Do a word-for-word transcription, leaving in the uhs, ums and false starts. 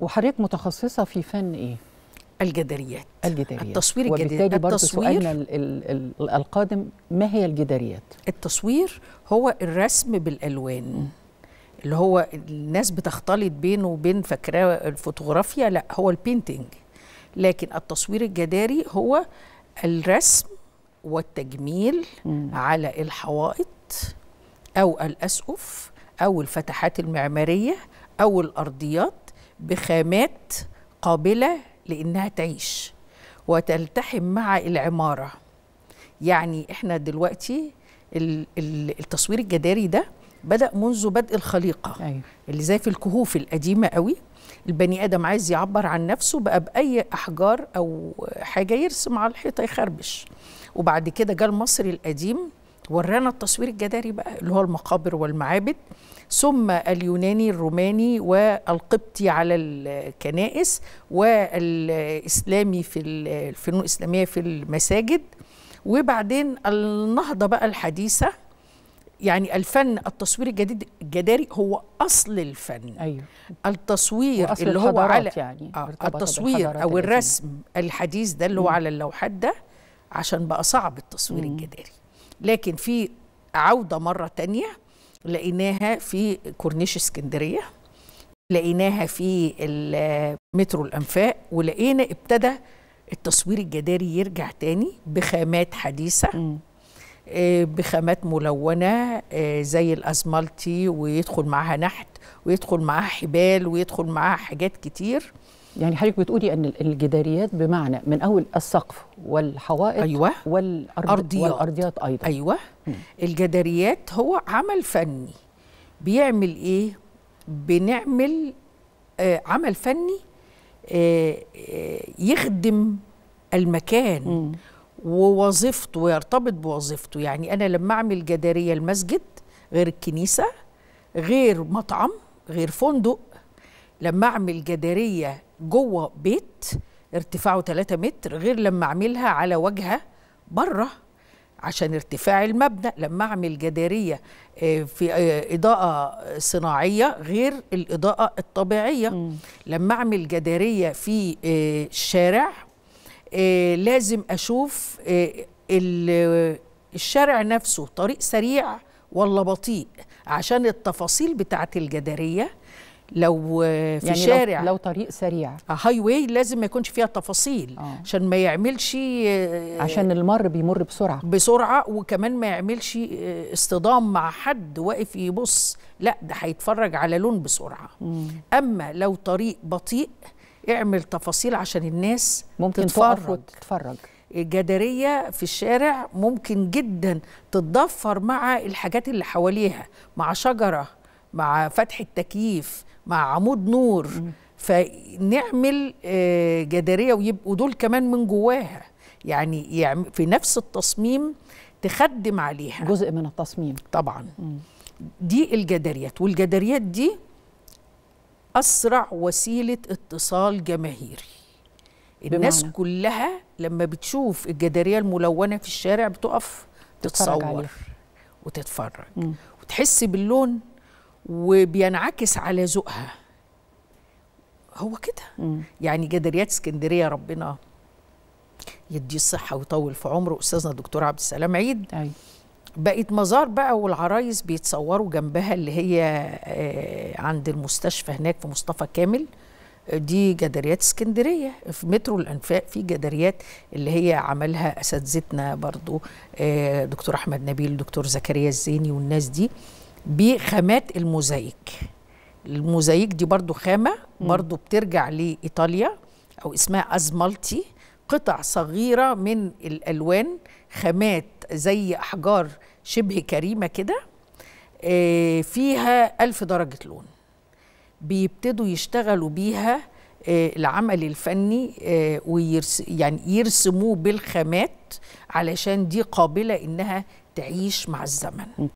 وحضرتك متخصصة في فن إيه؟ الجداريات. الجداريات. التصوير الجداري. وبالتالي برضه سؤالنا ال ال ال القادم، ما هي الجداريات؟ التصوير هو الرسم بالألوان. م. اللي هو الناس بتختلط بينه وبين فاكراه الفوتوغرافيا، لا هو البينتينج. لكن التصوير الجداري هو الرسم والتجميل م. على الحوائط أو الأسقف أو الفتحات المعمارية أو الأرضيات بخامات قابلة لأنها تعيش وتلتحم مع العمارة. يعني احنا دلوقتي التصوير الجداري ده بدأ منذ بدء الخليقة. أيوة. اللي زي في الكهوف القديمة قوي، البني آدم عايز يعبر عن نفسه بقى بأي أحجار أو حاجة يرسم على الحيطة يخربش. وبعد كده جاء المصري القديم ورانا التصوير الجداري بقى اللي هو المقابر والمعابد، ثم اليوناني الروماني والقبطي على الكنائس، والإسلامي في الفنون الإسلامية في المساجد، وبعدين النهضة بقى الحديثة. يعني الفن التصوير الجديد الجداري هو أصل الفن. أيوة. التصوير وأصل اللي هو على يعني آه التصوير أو الرسم الحديث ده اللي هو على اللوحات ده، عشان بقى صعب التصوير مم. الجداري. لكن في عودة مرة تانية لقيناها في كورنيش اسكندرية، لقيناها في المترو الأنفاق، ولقينا ابتدى التصوير الجداري يرجع تاني بخامات حديثة م. بخامات ملونة زي الأزمالتي، ويدخل معها نحت ويدخل معها حبال ويدخل معها حاجات كتير. يعني حضرتك بتقولي ان الجداريات بمعنى من اول السقف والحوائط. أيوة. والأرضيات. والارضيات ايضا. ايوه. م. الجداريات هو عمل فني بيعمل ايه؟ بنعمل آه عمل فني آه آه يخدم المكان م. ووظيفته ويرتبط بوظيفته. يعني انا لما اعمل جداريه المسجد غير الكنيسه غير مطعم غير فندق. لما اعمل جداريه جوه بيت ارتفاعه ثلاثة متر غير لما اعملها على وجهه بره عشان ارتفاع المبنى. لما اعمل جداريه في اضاءه صناعيه غير الاضاءه الطبيعيه. م. لما اعمل جداريه في الشارع لازم اشوف الشارع نفسه طريق سريع ولا بطيء عشان التفاصيل بتاعه الجداريه. لو في يعني شارع لو, لو طريق سريع هاي واي لازم ما يكونش فيها تفاصيل آه. عشان ما يعملش عشان المر بيمر بسرعه بسرعه وكمان ما يعملش اصطدام مع حد واقف يبص، لا ده هيتفرج على لون بسرعه. مم. اما لو طريق بطيء اعمل تفاصيل عشان الناس ممكن تتفرج وتتفرج. الجدارية في الشارع ممكن جدا تتضفر مع الحاجات اللي حواليها، مع شجره، مع فتحة تكييف، مع عمود نور. مم. فنعمل جدارية ويبقوا دول كمان من جواها يعني في نفس التصميم تخدم عليها جزء من التصميم طبعا. مم. دي الجداريات. والجداريات دي أسرع وسيلة اتصال جماهيري. الناس بمعنى. كلها لما بتشوف الجدارية الملونة في الشارع بتقف تتصور وتتفرج. مم. وتحس باللون وبينعكس على ذوقها. هو كده. م. يعني جداريات اسكندريه ربنا يديه الصحه ويطول في عمره استاذنا الدكتور عبد السلام عيد. أي. بقت مزار بقى والعرايس بيتصوروا جنبها اللي هي عند المستشفى هناك في مصطفى كامل. دي جداريات اسكندريه. في مترو الانفاق في جداريات اللي هي عملها اساتذتنا برضو دكتور احمد نبيل دكتور زكريا الزيني والناس دي بخامات الموزايك. الموزايك دي برضو خامة برضو بترجع لإيطاليا أو اسمها أزمالتي، قطع صغيرة من الألوان خامات زي أحجار شبه كريمة كده فيها ألف درجة لون بيبتدوا يشتغلوا بيها العمل الفني ويعني يرسموه بالخامات علشان دي قابلة إنها تعيش مع الزمن.